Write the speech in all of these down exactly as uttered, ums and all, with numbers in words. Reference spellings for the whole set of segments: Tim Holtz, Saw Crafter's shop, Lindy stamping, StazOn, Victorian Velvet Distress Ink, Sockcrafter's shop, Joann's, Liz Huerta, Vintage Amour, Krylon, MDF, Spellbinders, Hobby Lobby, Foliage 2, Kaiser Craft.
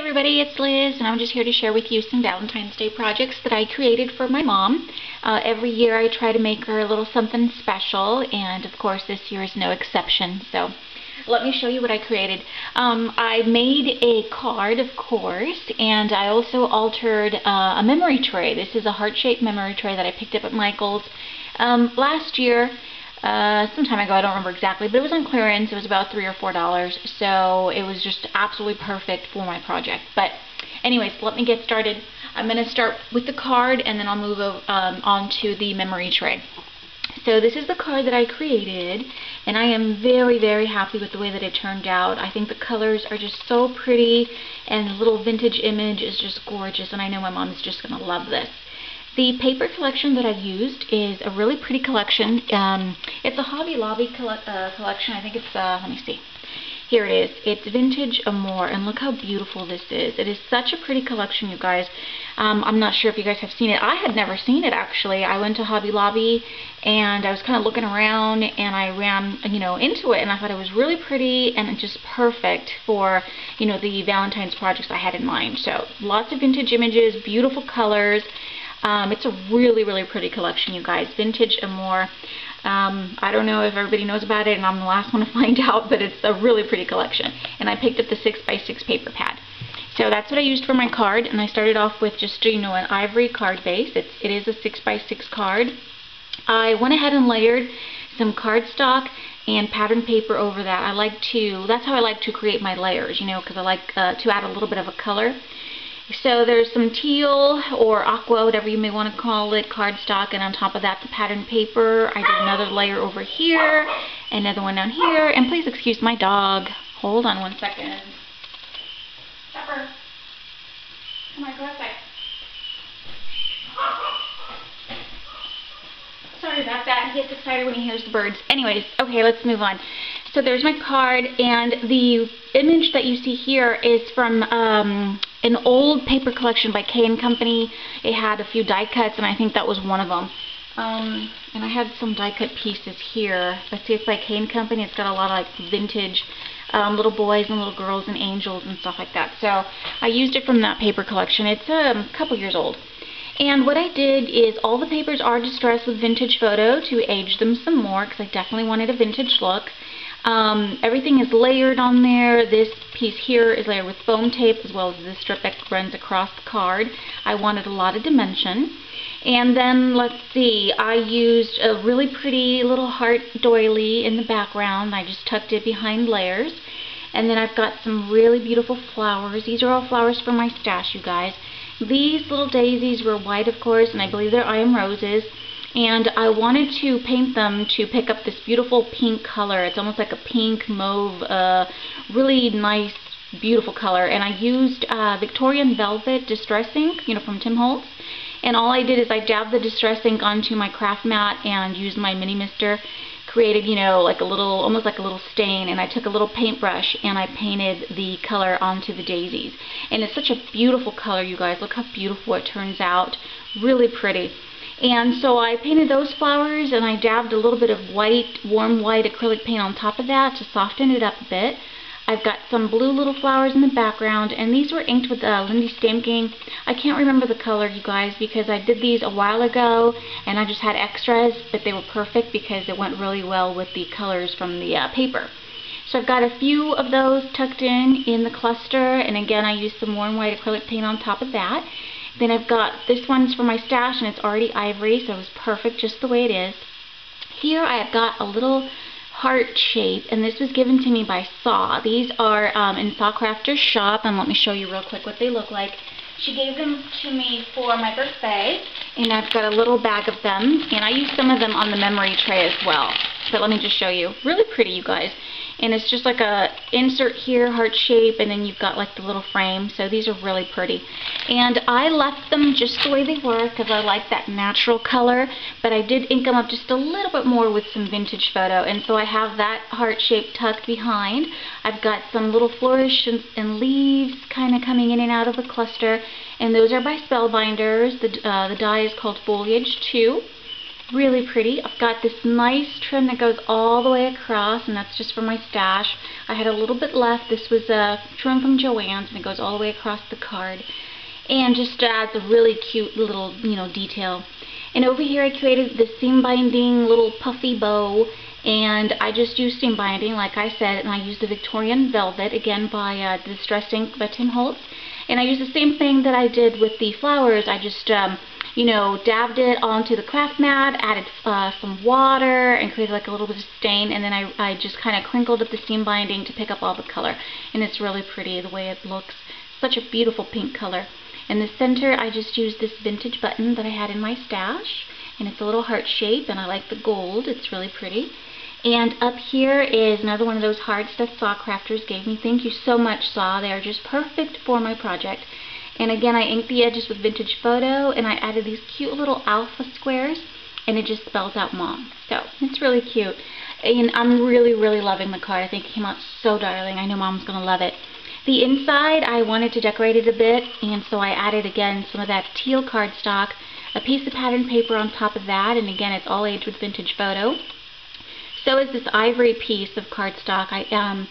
everybody, it's Liz, and I'm just here to share with you some Valentine's Day projects that I created for my mom. Uh, every year I try to make her a little something special, and of course this year is no exception, so let me show you what I created. Um, I made a card, of course, and I also altered uh, a memory tray. This is a heart-shaped memory tray that I picked up at Michael's um, last year. Uh, some time ago, I don't remember exactly, but it was on clearance. It was about three or four dollars, so it was just absolutely perfect for my project. But anyways, let me get started. I'm going to start with the card, and then I'll move um, on to the memory tray. So this is the card that I created, and I am very, very happy with the way that it turned out. I think the colors are just so pretty, and the little vintage image is just gorgeous, and I know my mom is just going to love this. The paper collection that I've used is a really pretty collection. Um, it's a Hobby Lobby coll uh, collection. I think it's, uh, let me see. Here it is. It's Vintage Amour, and look how beautiful this is. It is such a pretty collection, you guys. Um, I'm not sure if you guys have seen it. I had never seen it, actually. I went to Hobby Lobby, and I was kind of looking around, and I ran, you know, into it, and I thought it was really pretty and just perfect for, you know, the Valentine's projects I had in mind. So lots of vintage images, beautiful colors. Um, it's a really, really pretty collection, you guys. Vintage Amour. Um, I don't know if everybody knows about it, and I'm the last one to find out, but it's a really pretty collection. And I picked up the six by six paper pad. So that's what I used for my card, and I started off with just, you know, an ivory card base. It's, it is a six by six card. I went ahead and layered some cardstock and pattern paper over that. I like to, that's how I like to create my layers, you know, because I like uh, to add a little bit of a color. So there's some teal or aqua, whatever you may want to call it, cardstock, and on top of that the pattern paper. I did another layer over here, another one down here, and please excuse my dog. Hold on one second. Pepper, come on, go outside. Sorry about that. He gets excited when he hears the birds. Anyways, okay, let's move on. So there's my card, and the image that you see here is from um, an old paper collection by K and Company. It had a few die cuts, and I think that was one of them. Um, and I had some die cut pieces here. Let's see, it's by K and Company. It's got a lot of like vintage um, little boys and little girls and angels and stuff like that. So I used it from that paper collection. It's um, a couple years old. And what I did is all the papers are distressed with vintage photo to age them some more, because I definitely wanted a vintage look. Um, everything is layered on there. This piece here is layered with foam tape, as well as this strip that runs across the card. I wanted a lot of dimension. And then, let's see, I used a really pretty little heart doily in the background. I just tucked it behind layers. And then I've got some really beautiful flowers. These are all flowers from my stash, you guys. These little daisies were white, of course, and I believe they're I Am Roses. And I wanted to paint them to pick up this beautiful pink color. It's almost like a pink mauve, uh, really nice, beautiful color. And I used uh, Victorian Velvet Distress Ink, you know, from Tim Holtz. And all I did is I dabbed the Distress Ink onto my craft mat and used my mini mister. Created, you know, like a little, almost like a little stain, and I took a little paintbrush and I painted the color onto the daisies. And it's such a beautiful color, you guys. Look how beautiful it turns out. Really pretty. And so I painted those flowers, and I dabbed a little bit of white, warm white acrylic paint on top of that to soften it up a bit. I've got some blue little flowers in the background, and these were inked with uh, Lindy stamping. I can't remember the color, you guys, because I did these a while ago, and I just had extras, but they were perfect because it went really well with the colors from the uh, paper. So I've got a few of those tucked in in the cluster, and again, I used some warm white acrylic paint on top of that. Then I've got, this one's for my stash, and it's already ivory, so it was perfect just the way it is. Here I have got a little heart shape, and this was given to me by Saw. These are um, in Sockcrafter's shop, and let me show you real quick what they look like. She gave them to me for my birthday, and I've got a little bag of them, and I used some of them on the memory tray as well. But let me just show you. Really pretty, you guys. And it's just like a insert here, heart shape, and then you've got like the little frame. So these are really pretty. And I left them just the way they were because I like that natural color. But I did ink them up just a little bit more with some vintage photo. And so I have that heart shape tucked behind. I've got some little flourish and, and leaves kind of coming in and out of the cluster. And those are by Spellbinders. The, uh, the die is called Foliage two. really pretty. I've got this nice trim that goes all the way across, and that's just for my stash. I had a little bit left. This was a trim from Joann's, and it goes all the way across the card. And just adds a really cute little, you know, detail. And over here I created this seam binding little puffy bow, and I just used seam binding, like I said, and I used the Victorian Velvet, again by uh, Distress Ink by Tim Holtz. And I used the same thing that I did with the flowers. I just, um, you know, dabbed it onto the craft mat, added uh, some water, and created like a little bit of stain, and then I, I just kind of crinkled up the seam binding to pick up all the color. And it's really pretty the way it looks. Such a beautiful pink color. In the center, I just used this vintage button that I had in my stash, and it's a little heart shape, and I like the gold. It's really pretty. And up here is another one of those hearts that Saw Crafters gave me. Thank you so much, Saw. They are just perfect for my project. And again, I inked the edges with vintage photo, and I added these cute little alpha squares, and it just spells out mom. So it's really cute. And I'm really, really loving the card. I think it came out so darling. I know mom's going to love it. The inside, I wanted to decorate it a bit, and so I added, again, some of that teal cardstock, a piece of patterned paper on top of that, and again, it's all aged with vintage photo. So is this ivory piece of cardstock. I um,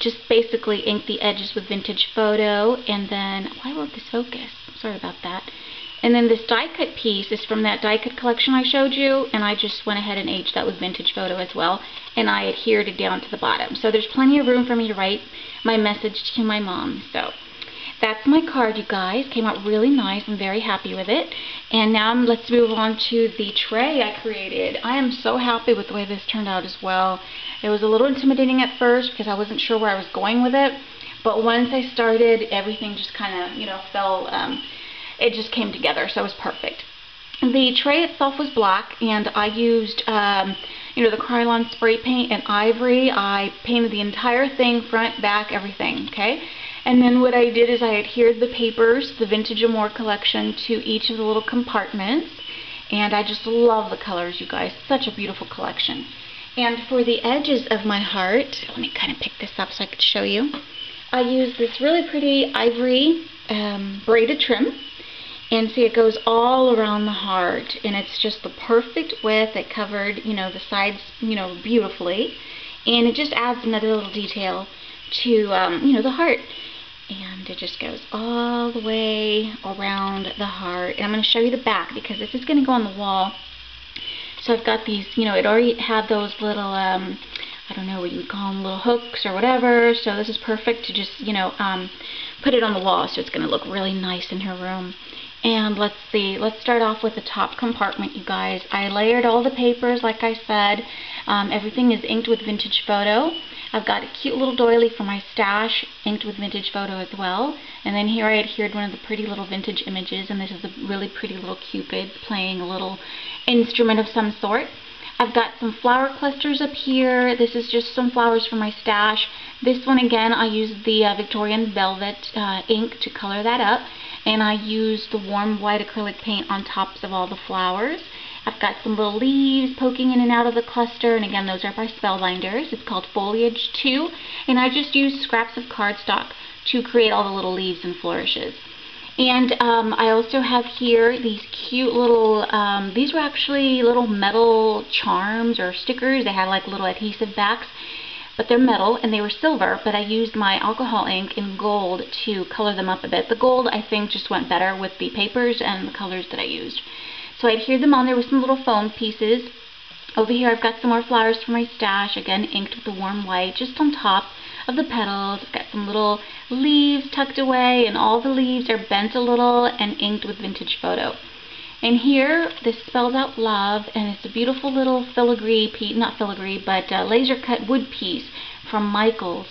just basically inked the edges with vintage photo, and then, why won't this focus? Sorry about that. And then this die-cut piece is from that die-cut collection I showed you, and I just went ahead and aged that with vintage photo as well, and I adhered it down to the bottom. So there's plenty of room for me to write my message to my mom. So that's my card, you guys. Came out really nice. I'm very happy with it. And now let's move on to the tray I created. I am so happy with the way this turned out as well. It was a little intimidating at first because I wasn't sure where I was going with it, but once I started, everything just kind of, you know, fell... Um, It just came together, so it was perfect. The tray itself was black, and I used, um, you know, the Krylon spray paint and ivory. I painted the entire thing, front, back, everything, okay? And then what I did is I adhered the papers, the Vintage Amour collection, to each of the little compartments. And I just love the colors, you guys. Such a beautiful collection. And for the edges of my heart, let me kind of pick this up so I could show you. I used this really pretty ivory um, braided trim. And see, it goes all around the heart, and it's just the perfect width. It covered, you know, the sides, you know, beautifully. And it just adds another little detail to, um, you know, the heart. And it just goes all the way around the heart. And I'm going to show you the back because this is going to go on the wall. So I've got these, you know, it already had those little, um, I don't know what you would call them, little hooks or whatever. So this is perfect to just, you know, um, put it on the wall. So it's going to look really nice in her room. And let's see, let's start off with the top compartment, you guys. I layered all the papers, like I said. Um, everything is inked with vintage photo. I've got a cute little doily for my stash, inked with vintage photo as well. And then here I adhered one of the pretty little vintage images, and this is a really pretty little cupid playing a little instrument of some sort. I've got some flower clusters up here. This is just some flowers for my stash. This one, again, I used the uh, Victorian Velvet uh, ink to color that up. And I used the warm white acrylic paint on tops of all the flowers. I've got some little leaves poking in and out of the cluster, and again, those are by Spellbinders. It's called Foliage two, and I just used scraps of cardstock to create all the little leaves and flourishes. And um, I also have here these cute little, um, these were actually little metal charms or stickers. They had like little adhesive backs, but they're metal, and they were silver, but I used my alcohol ink in gold to color them up a bit. The gold, I think, just went better with the papers and the colors that I used. So I adhered them on there with some little foam pieces. Over here, I've got some more flowers for my stash, again, inked with the warm white, just on top of the petals. It's got some little leaves tucked away, and all the leaves are bent a little and inked with vintage photo. And here, this spells out love, and it's a beautiful little filigree piece, not filigree, but uh, laser-cut wood piece from Michael's.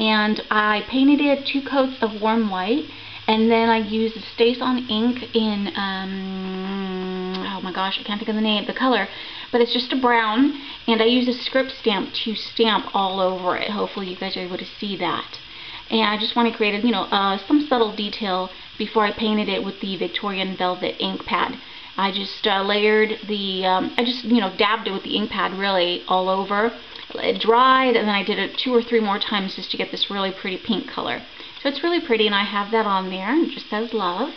And I painted it two coats of warm white, and then I used the StazOn ink in, um, oh my gosh, I can't think of the name, the color, but it's just a brown, and I used a script stamp to stamp all over it. Hopefully you guys are able to see that. And I just want to create, you know, uh, some subtle detail before I painted it with the Victorian Velvet ink pad. I just uh, layered the, um, I just, you know, dabbed it with the ink pad really all over. It dried, and then I did it two or three more times just to get this really pretty pink color. So it's really pretty, and I have that on there. It just says love.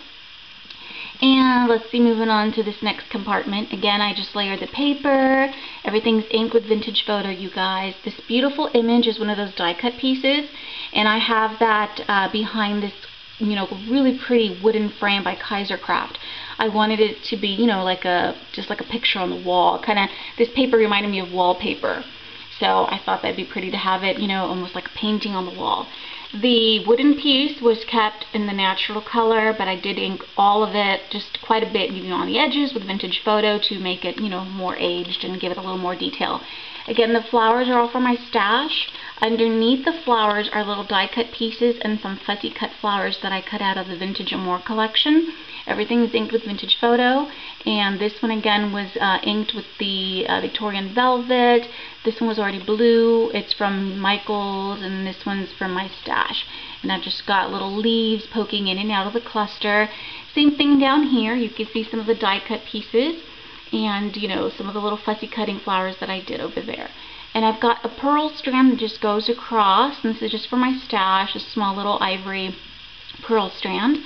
And let's see, moving on to this next compartment. Again, I just layered the paper. Everything's inked with vintage photo, you guys. This beautiful image is one of those die cut pieces, and I have that uh, behind this, you know, really pretty wooden frame by Kaiser Craft. I wanted it to be, you know, like a, just like a picture on the wall. Kind of, this paper reminded me of wallpaper. So I thought that'd be pretty to have it, you know, almost like a painting on the wall. The wooden piece was kept in the natural color, but I did ink all of it, just quite a bit, even on the edges with vintage photo to make it, you know, more aged and give it a little more detail. Again, the flowers are all for my stash. Underneath the flowers are little die cut pieces and some fussy cut flowers that I cut out of the Vintage Amour collection. Everything is inked with vintage photo, and this one again was uh, inked with the uh, Victorian Velvet. This one was already blue. It's from Michael's, and this one's from my stash. And I've just got little leaves poking in and out of the cluster. Same thing down here. You can see some of the die cut pieces and, you know, some of the little fussy cutting flowers that I did over there. And I've got a pearl strand that just goes across, and this is just for my stash, a small little ivory pearl strand.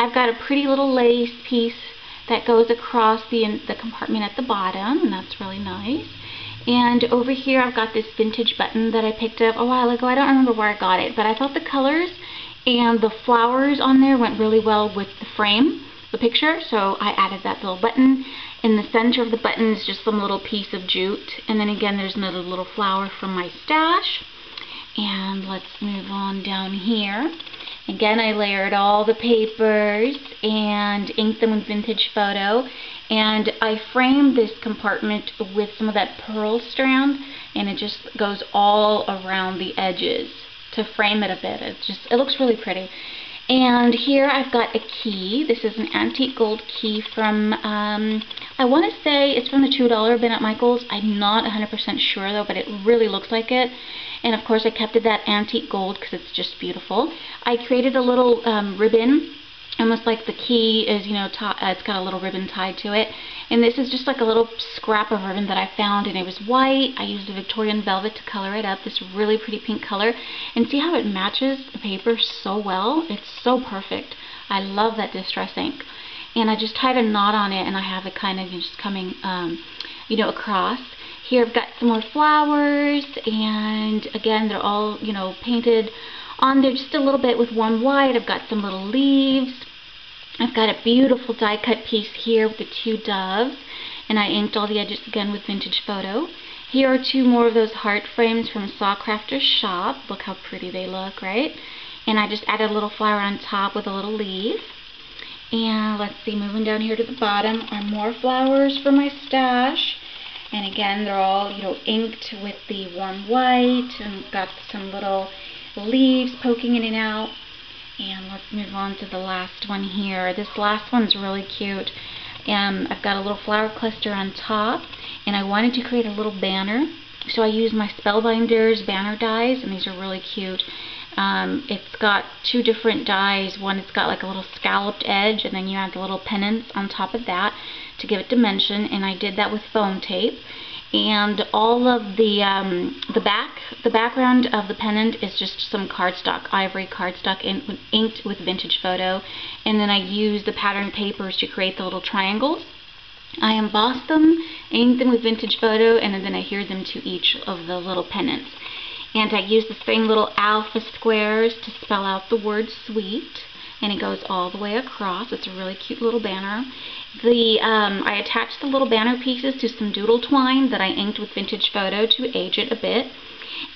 I've got a pretty little lace piece that goes across the, in, the compartment at the bottom, and that's really nice. And over here I've got this vintage button that I picked up a while ago. I don't remember where I got it, but I thought the colors and the flowers on there went really well with the frame, the picture, so I added that little button. In the center of the button is just some little piece of jute. And then again, there's another little flower from my stash. And let's move on down here. Again, I layered all the papers and inked them with vintage photo. And I framed this compartment with some of that pearl strand, and it just goes all around the edges to frame it a bit. It just, it looks really pretty. And here I've got a key. This is an antique gold key from, um, I want to say it's from the two dollar bin at Michael's. I'm not one hundred percent sure though, but it really looks like it. And of course I kept it that antique gold because it's just beautiful. I created a little um, ribbon, almost like the key is, you know, uh, it's got a little ribbon tied to it. And this is just like a little scrap of ribbon that I found, and it was white. I used the Victorian Velvet to color it up, this really pretty pink color. And see how it matches the paper so well? It's so perfect. I love that distress ink. And I just tied a knot on it, and I have it kind of just coming, um, you know, across. Here I've got some more flowers, and again, they're all, you know, painted on there just a little bit with warm white. I've got some little leaves. I've got a beautiful die cut piece here with the two doves, and I inked all the edges again with vintage photo. Here are two more of those heart frames from Saw Crafter's shop. Look how pretty they look, right? And I just added a little flower on top with a little leaf. And let's see, moving down here to the bottom are more flowers for my stash. And again, they're all, you know, inked with the warm white, and got some little leaves poking in and out. And let's move on to the last one here. This last one's really cute. Um, I've got a little flower cluster on top, and I wanted to create a little banner. So I used my Spellbinders banner dies, and these are really cute. Um, it's got two different dies. One, it's got like a little scalloped edge, and then you add the little pennants on top of that to give it dimension, and I did that with foam tape. And all of the um, the back, the background of the pennant is just some cardstock, ivory cardstock, in, inked with vintage photo. And then I used the patterned papers to create the little triangles. I embossed them, inked them with vintage photo, and then I adhered them to each of the little pennants. And I used the same little alpha squares to spell out the word sweet. And it goes all the way across. It's a really cute little banner. The um, I attached the little banner pieces to some doodle twine that I inked with vintage photo to age it a bit.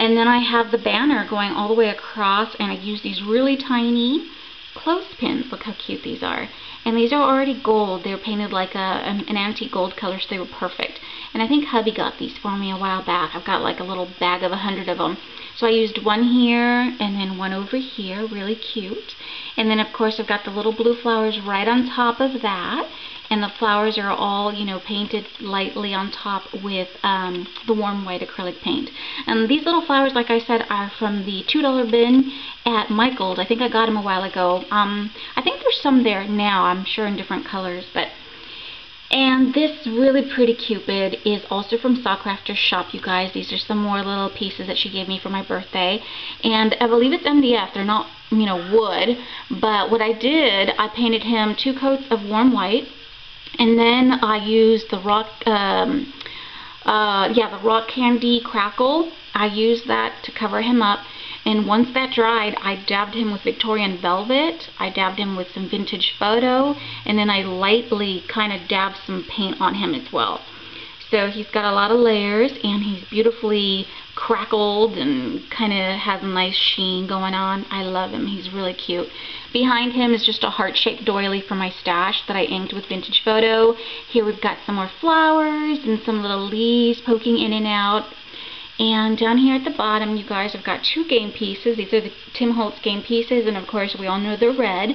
And then I have the banner going all the way across, and I use these really tiny clothespins. Look how cute these are. And these are already gold. They're painted like a, an antique gold color, so they were perfect. And I think hubby got these for me a while back. I've got like a little bag of a hundred of them. So I used one here and then one over here, really cute. And then of course I've got the little blue flowers right on top of that. And the flowers are all, you know, painted lightly on top with um, the warm white acrylic paint. And these little flowers, like I said, are from the two dollar bin at Michael's. I think I got them a while ago. Um, I think there's some there now, I'm sure, in different colors. But And this really pretty Cupid is also from Sockcrafter's shop, you guys. These are some more little pieces that she gave me for my birthday. And I believe it's M D F. They're not, you know, wood. But what I did, I painted him two coats of warm white. And then I used the rock, um, uh, yeah, the rock candy crackle. I used that to cover him up. And once that dried, I dabbed him with Victorian Velvet, I dabbed him with some Vintage Photo, and then I lightly kind of dabbed some paint on him as well. So he's got a lot of layers, and he's beautifully crackled and kind of has a nice sheen going on. I love him. He's really cute. Behind him is just a heart-shaped doily for my stash that I inked with Vintage Photo. Here we've got some more flowers and some little leaves poking in and out. And down here at the bottom, you guys, I've got two game pieces. These are the Tim Holtz game pieces, and of course we all know they're red,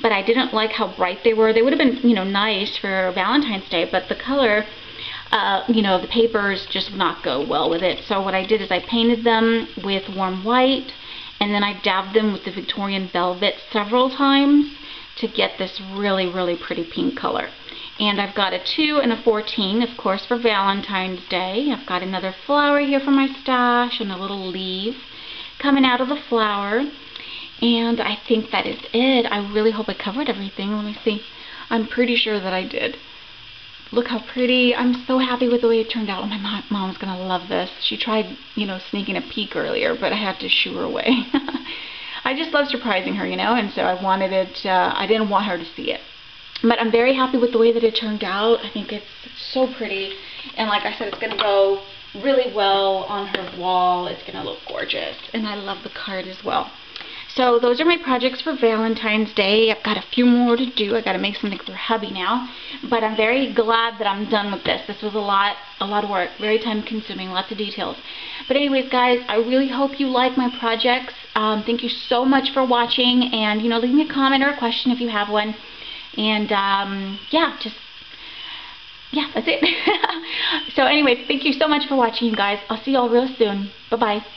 but I didn't like how bright they were. They would have been, you know, nice for Valentine's Day, but the color, uh, you know, the papers just would not go well with it. So what I did is I painted them with warm white, and then I dabbed them with the Victorian Velvet several times to get this really, really pretty pink color. And I've got a two and a fourteen, of course, for Valentine's Day. I've got another flower here for my stash and a little leaf coming out of the flower. And I think that is it. I really hope I covered everything. Let me see. I'm pretty sure that I did. Look how pretty. I'm so happy with the way it turned out. Oh, my mom, mom's going to love this. She tried, you know, sneaking a peek earlier, but I had to shoo her away. I just love surprising her, you know, and so I wanted it, uh, I didn't want her to see it. But I'm very happy with the way that it turned out. I think it's so pretty. And like I said, it's going to go really well on her wall. It's going to look gorgeous. And I love the card as well. So those are my projects for Valentine's Day. I've got a few more to do. I've got to make something for hubby now. But I'm very glad that I'm done with this. This was a lot, a lot of work. Very time consuming. Lots of details. But anyways, guys, I really hope you like my projects. Um, thank you so much for watching. And, you know, leave me a comment or a question if you have one. And, um, yeah, just, yeah, that's it. So, anyways, thank you so much for watching, you guys. I'll see you all real soon. Bye-bye.